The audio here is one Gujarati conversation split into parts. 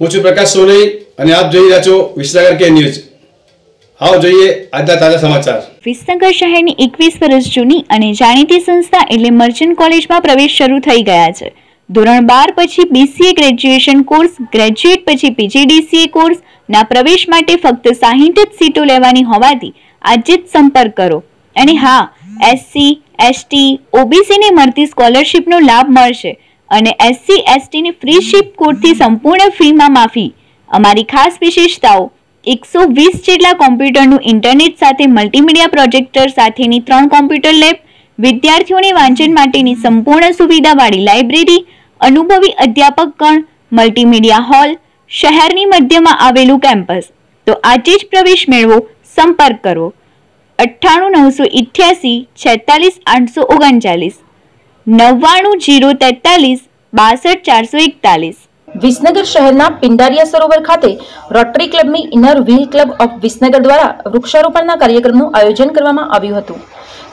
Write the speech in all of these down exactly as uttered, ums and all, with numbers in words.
हूँ छू प्रकाश सोनी और आप जोई रह्या छो विसनगर के न्यूज। आओ जोईए आजના તાજા સમાચાર। વિસનગર શહેરની એકવીસ વર્ષ જૂની અને જાણીતી સંસ્થા એટલે મર્ચન્ટ કોલેજમાં પ્રવેશ શરૂ થઈ ગયા છે। ધોરણ બાર પછી બીસીએ ગ્રેજ્યુએશન કોર્સ, ગ્રેજ્યુએટ પછી પીજીડીસીએ કોર્સના પ્રવેશ માટે ફક્ત સાહીઠ જ સીટો લેવાની હોવાથી આજે જ સંપર્ક કરો। અને હા, એસસી, એસટી, ઓબીસીને મળતી સ્કોલરશિપનો લાભ મળશે અને એસસી, એસટીની ફ્રી શિપ કોર્સથી સંપૂર્ણ ફીમાં માફી। અમારી ખાસ વિશેષતાઓ एक सौ बीस જેટલા કોમ્પ્યુટરનું ઇન્ટરનેટ સાથે મલ્ટીમીડિયા પ્રોજેક્ટર સાથેની ત્રણ કોમ્પ્યુટર લેબ, વિદ્યાર્થીઓને વાંચન માટેની સંપૂર્ણ સુવિધાવાળી લાઇબ્રેરી, અનુભવી અધ્યાપકગણ, મલ્ટીમીડિયા હોલ, શહેરની મધ્યમાં આવેલું કેમ્પસ। તો આજે જ પ્રવેશ મેળવો, સંપર્ક કરો અઠ્ઠાણું नौ सौ अठासी छियातालीस आठ सौ ओगणचालीस नव्वाणु जीरो तेतालीस बासठ चार सौ इकतालीस। विसनगर शहरना पिंडारिया सरोवर खाते रोटरी क्लब में Inner Wheel Club of Visnagar द्वारा वृक्षारोपण कार्यक्रम आयोजन करवामां आव्युं हतुं,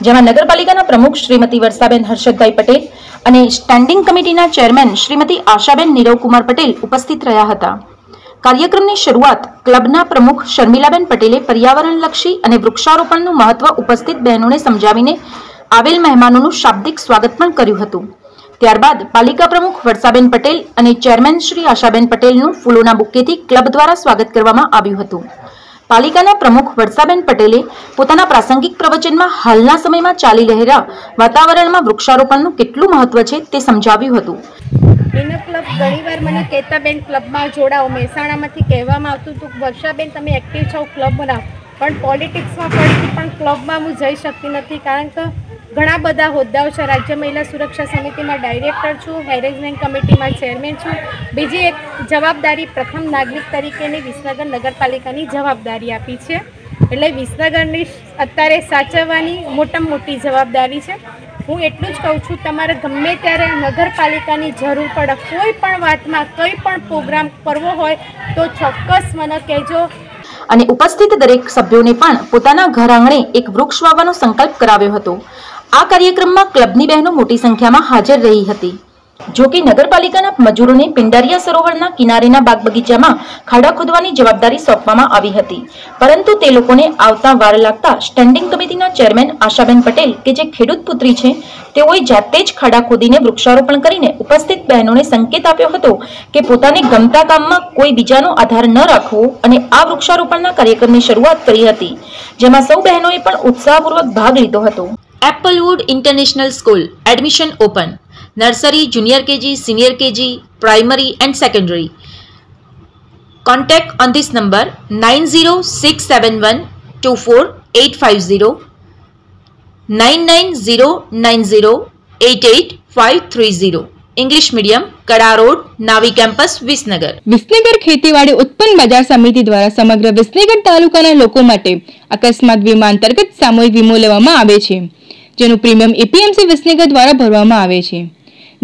जेमा नगरपालिकाना प्रमुख श्रीमती वर्षाबेन हर्षदभाई पटेल अने स्टेन्डिंग कमिटीना चेरमेन श्रीमती आशाबेन नीरवकुमार पटेल उपस्थित रह्या हता। कार्यक्रमनी शरूआत क्लबना प्रमुख शर्मिलाबेन पटेले पर्यावरणलक्षी अने वृक्षारोपणनुं महत्व उपस्थित बहनोने समजावीने आवेल मेहमानोनुं शाब्दिक स्वागत पण कर्युं हतुं। ત્યારબાદ પાલિકા પ્રમુખ વર્ષાબેન પટેલ અને ચેરમેન શ્રી આશાબેન પટેલનું ફૂલોના બુકેથી ક્લબ દ્વારા સ્વાગત કરવામાં આવ્યું હતું। પાલિકાના પ્રમુખ વર્ષાબેન પટેલે પોતાના પ્રાસંગિક પ્રવચનમાં હાલના સમયમાં ચાલી રહેલા વાતાવરણમાં વૃક્ષારોપણનું કેટલું મહત્વ છે તે સમજાવ્યું હતું। એનો ક્લબ ઘણીવાર મને કેતાબેન ક્લબમાં જોડાઓ, મહેસાણામાંથી કહેવામાં આવતું હતું વર્ષાબેન તમે એક્ટિવ છો ક્લબમાં, પણ પોલિટિક્સમાં પડીથી પણ ક્લબમાં હું જઈ શકતી નથી, કારણ કે ઘણા બધા હોદ્દાઓ છે। રાજ્ય મહિલા સુરક્ષા સમિતિમાં ડાયરેક્ટર છું, મેનેજમેન્ટ કમિટીમાં ચેરમેન છું। બીજી એક જવાબદારી પ્રથમ નાગરિક તરીકેની વિસનગર નગરપાલિકાની જવાબદારી આપી છે, એટલે વિસનગરની અત્યારે સાચવવાની મોટામાં મોટી જવાબદારી છે। હું એટલું જ કહું છું, તમારે ગમે ત્યારે નગરપાલિકાની જરૂર પડે, કોઈ પણ વાતમાં કંઈ પણ પ્રોગ્રામ કરવો હોય તો ચોક્કસ મને કહેજો। અને ઉપસ્થિત દરેક સભ્યોને પણ પોતાના ઘર આંગણે એક વૃક્ષ વાવવાનો સંકલ્પ કરાવ્યો હતો। આ કાર્યક્રમમાં ક્લબની બહેનો મોટી સંખ્યામાં હાજર રહી હતી। જો કે નગરપાલિકાના મજૂરોને પિંડારિયા સરોવરના કિનારેના બાગ બગીચામાં ખાડા ખોદવાની જવાબદારી સોંપવામાં આવી હતી, પરંતુ તે લોકોને આવતા વાર લાગતા સ્ટેન્ડિંગ કમિટીના ચેરમેન આશાબેન પટેલ, કે જે ખેડૂત પુત્રી છે, તેઓએ જાતે જ ખાડા ખોદીને વૃક્ષારોપણ કરીને ઉપસ્થિત બહેનોને સંકેત આપ્યો હતો કે પોતાને ગમતા કામમાં કોઈ બીજાનો આધાર ન રાખવો, અને આ વૃક્ષારોપણના કાર્યક્રમની શરૂઆત કરી હતી, જેમાં સૌ બહેનોએ પણ ઉત્સાહપૂર્વક ભાગ લીધો હતો। Applewood International School admission open. Nursery, junior KG, senior KG, primary and secondary. Contact on this number nine zero six seven one two four eight five zero, nine nine zero nine zero eight eight five three zero. English medium, Kada road, Navi campus, Visnagar. Visnagar खेतीवाड़ी उत्पन्न बाजार समिति द्वारा समग्र विसनगर तालुकाना लोको माटे अकस्मात वीमा अंतर्गत सामूहिक वीमो लेवामां आवे छे, જેનું પ્રીમિયમ એપીએમસી વિસનગર દ્વારા ભરવામાં આવે છે।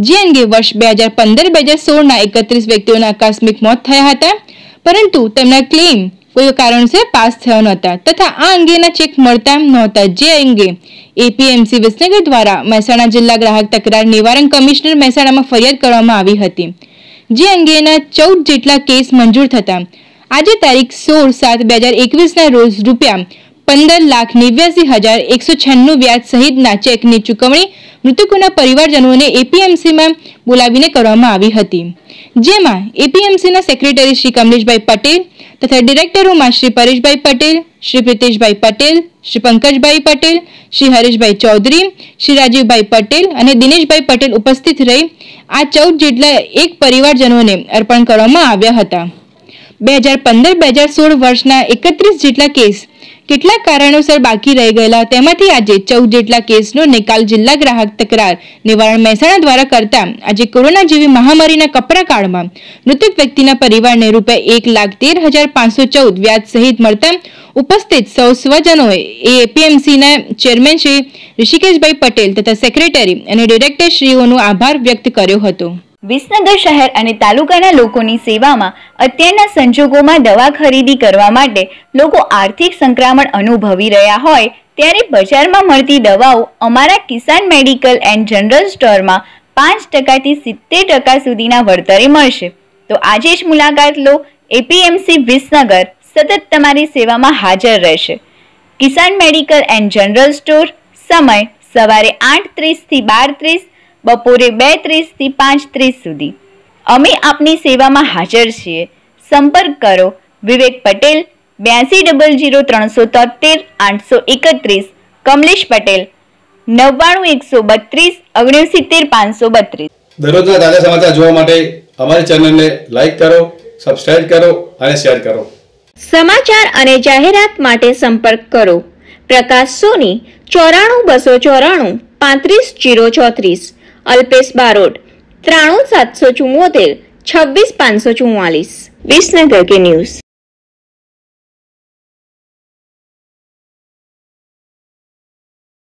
જે અંગે વર્ષ બે હજાર પંદર બે હજાર સોળના એકત્રીસ વ્યક્તિઓના આકસ્મિક મોત થયા હતા, પરંતુ તેમના ક્લેમ કોઈ કારણસર પાસ થયા નહોતા તથા આ અંગેના ચેક મળતા નહોતા, જે અંગે એપીએમસી વિસનગર દ્વારા મહેસાણા જિલ્લા ગ્રાહક તકરાર નિવારણ કમિશનર મહેસાણામાં ફરિયાદ કરવામાં આવી હતી, જે અંગેના ચૌદ જેટલા કેસ મંજૂર થતા આજે તારીખ સોળ સાત બે હજાર એકવીસના રોજ રૂપિયા पंदर लाख नेव्यासी हजार एक सौ छन्नु व्याज सहित ना चेक की चुकवणी मृतकों परिवारजनों ने एपीएमसी में बोलावीने करवामां आवी हती, जेमां एपीएमसी ना सेक्रेटरी श्री कमलेशभाई पटेल तथा डायरेक्टरों में श्री परेशभाई पटेल, श्री प्रीतेशभाई पटेल, श्री पंकजभाई पटेल, श्री हरीशभाई चौधरी, श्री राजीवभाई पटेल और दिनेशभाई पटेल उपस्थित रही आ चौद जेटला एक परिवारजनों ने अर्पण करवामां आव्या हता। बे हज़ार पंदर बे हज़ार सोल वर्षना एकत्रीस जेटला केस કેટલા કારણોસર બાકી રહી ગયેલા, તેમાંથી આજે ચૌદ જેટલા કેસનો નિકાલ જિલ્લા ગ્રાહક તકરાર નિવારણ મહેસાણા દ્વારા કરતા આજે કોરોના જેવી મહામારીના કપરા કાળમાં મૃતક વ્યક્તિના પરિવારને રૂપિયા એક લાખ તેર હજાર પાંચસો ચૌદ વ્યાજ સહિત મળતા ઉપસ્થિત સૌ સ્વજનોએ એપીએમસીના ચેરમેન શ્રી ઋષિકેશભાઈ પટેલ તથા સેક્રેટરી અને ડિરેક્ટર શ્રીઓનો આભાર વ્યક્ત કર્યો હતો। વિસનગર શહેર અને તાલુકાના લોકોની સેવામાં અત્યારના સંજોગોમાં દવા ખરીદી કરવા માટે લોકો આર્થિક સંક્રમણ અનુભવી રહ્યા હોય ત્યારે બજારમાં મળતી દવાઓ અમારા કિસાન મેડિકલ એન્ડ જનરલ સ્ટોરમાં પાંચ ટકાથી સિત્તેર ટકા સુધીના વળતરે મળશે। तो आजे ज मुलाकात लो एपीएमसी विसनगर सतत तमारी सेवा में हाजर रहेशे। किसान मेडिकल एंड जनरल स्टोर, समय सवारे आठ तीस थी बार तीस, बपोरे बे तीस थी पांच तीस सुधी। अमे आपनी सेवा में हाजर छे। संपर्क करो विवेक पटेल ब्यासी डबल जीरो त्रण सौ तोतेर आठ सौ इकतीस, कमलेश पटेल नव्वाणु एक सौ बत्तीस अग्निसित्तेर पांच सौ बत्तीस। दररोज ना ताजा समाचार જોવા માટે અમારી ચેનલને લાઈક કરો, સબસ્ક્રાઇબ કરો અને શેર કરો। સમાચાર અને જાહેરાત માટે સંપર્ક કરો પ્રકાશ સોની ચોરાણું બસો ચોરાણું પાંત્રીસ જીરો ચોત્રીસ, અલ્પેશ બારોટ ત્રાણું સાતસો ચુમ્મોતેર છવ્વીસ પાંચસો ચુમ્માલીસ। વિસનગર કે ન્યૂઝ।